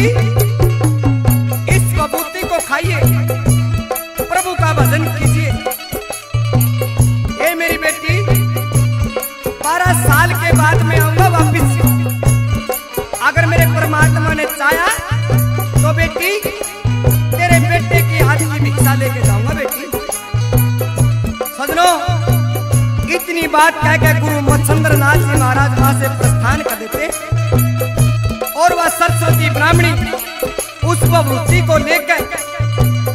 बबूती, इस बबूती को खाइए, प्रभु का भजन कीजिए। हे मेरी बेटी, 12 साल के बाद मैं आऊंगा वापिस। अगर मेरे परमात्मा ने चाहा तो बेटी तेरे बेटे की हाथ की भिक्षा लेके जाऊंगा। बेटी सजनों, इतनी बात कह के गुरु मच्छिंद्रनाथ जी महाराज वहां से प्रस्थान कर देते और वह सरस्वती ब्राह्मणी उस बबूती को लेकर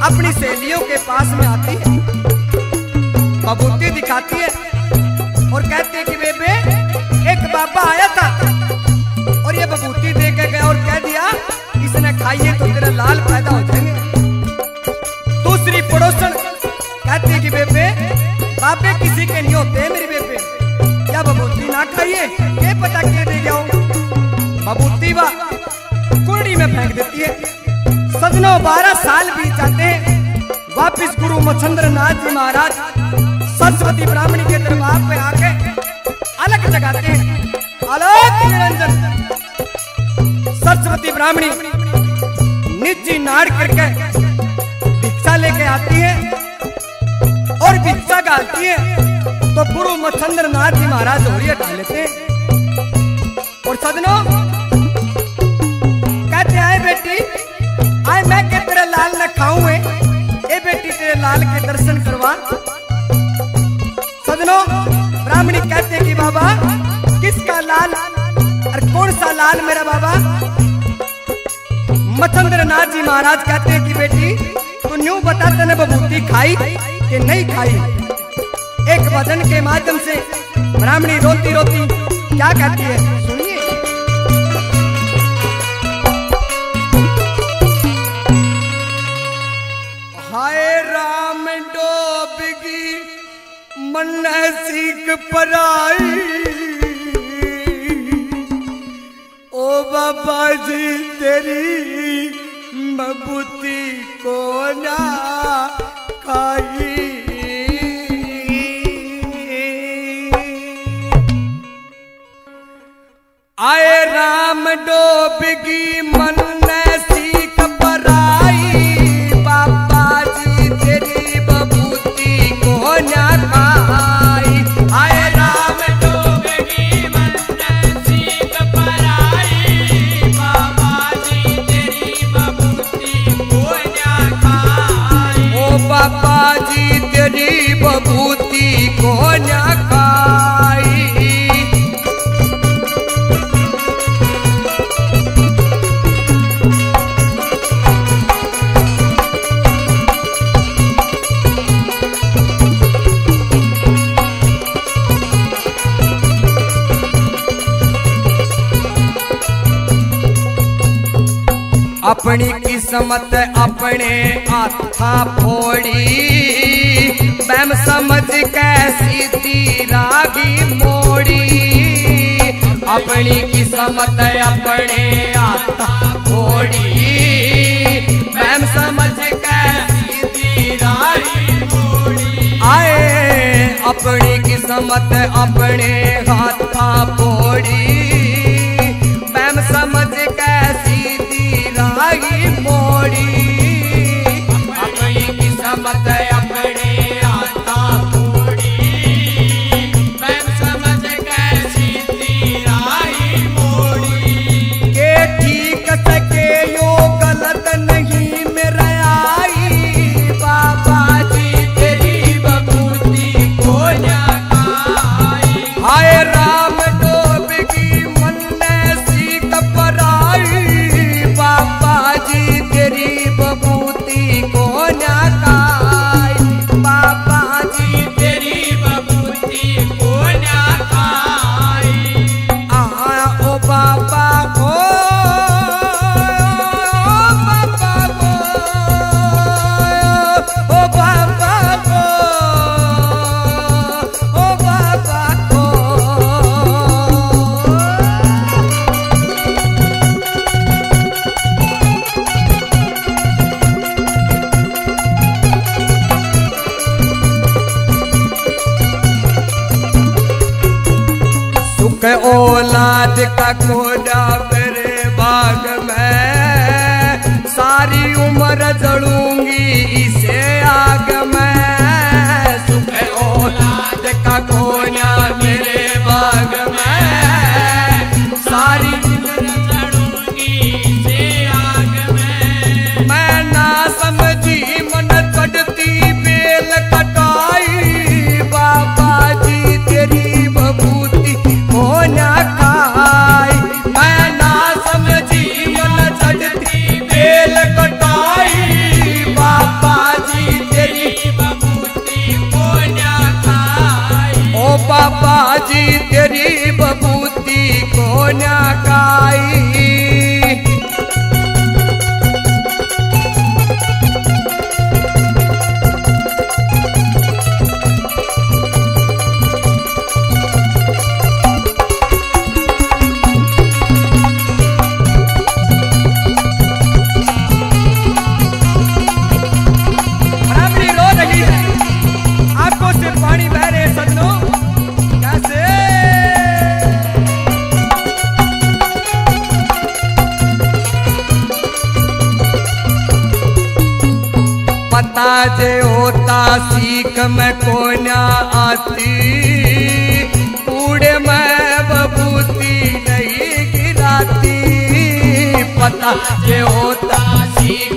अपनी सहेलियों के पास में आती है, बबूती दिखाती है और कहती है कि बेबे, एक बाबा आया था और ये बबूती दे के गया और कह दिया इसने खाई है तो तेरा लाल फायदा हो जाएंगे। दूसरी पड़ोसन कहती है कि बेबे, बाबे किसी के नहीं होते मेरे बेबे, क्या बबूती ना खाइए, ये पता क्या दे गया हो। बबूती वा कुंडी में फेंक देती है। सजनों, 12 साल बीत जाते हैं। वापिस गुरु मच्छिंद्रनाथ जी महाराज सरस्वती ब्राह्मणी के दरबार पे आके अलग जगाते हैं, अलग निरंजन। सरस्वती ब्राह्मणी निजी नाड़ करके भिक्षा लेके आती है और भिक्षा गाती है तो गुरु मच्छिंद्रनाथ जी महाराज होड़िया डाल लेते हैं। और सदनों कहते हैं, बेटी आए मैं के तेरे लाल न खाऊं, ए बेटी तेरे लाल के दर्शन करवा। सदनों, ब्राह्मणी कहते कि बाबा किसका लाल और कौन सा लाल मेरा बाबा। मच्छिंद्रनाथ जी महाराज कहते हैं कि बेटी तू न्यू बता, तने बबूती खाई कि नहीं खाई। एक वचन के माध्यम से ब्राह्मणी रोती रोती क्या कहती है, सुनिए। हाय राम डोबगी मने सीख पराई, ओ बाबा जी तेरी बबूती को ना खाई। आए राम डोबगी मने सीख पराई, बाबा जी तेरी बबूती को ना खाई। आए राम डोबगी मने सीख पराई, बाबा जी तेरी बबूती को ना खाई। ओ बाबा जी तेरी बबूती को ना अपनी किस्मत अपने हाथा फोड़ी, बैम समझ कैसी तीरा भी मोड़ी। अपनी किस्मत अपने हाथा फोड़ी, बैम समझ कैसी तीरा भी मोड़ी। आए अपनी किस्मत अपने हाथा फोड़ी, बैम समझ कैसी रागी मोड़ी। अपनी किस्मत अपने आता मोड़ी, मैं समझ कैसी तेरी मोड़ी। के ठीक सके यो गलत नहीं मेरा आई, बाबा जी तेरी बबूती को ना खाई। हाय राम डोबगी मने सीख पराई, बाबा जी तेरी बबूती को ना खाई। बाबा जी तेरी बबूती को ना खाई। ओ बाबा को, ओ बाबा को, ओ बाबा को, ओ बाबा को। सुख औलाद का कोड़ा मेरे बाग में, अमर जलूंगी इसे आग में, सुबह औलाद का कोना मेरे बाग में, सारी उम्र जलूंगी इसे आग में। मैं ना समझी मन कटती बेल कटाई, बाबा जी तेरी बबूती हो ना खाई। मैं ना समझी मन कटती बेल कटाई, बाबा जी तेरी बबूती हो ना खाई। ओ बाबा जी तेरी बबूती को ना खाई। पता जे होता सीख में कोना आती, कूड़े में बबूती नहीं गिराती। पता जे होता सीख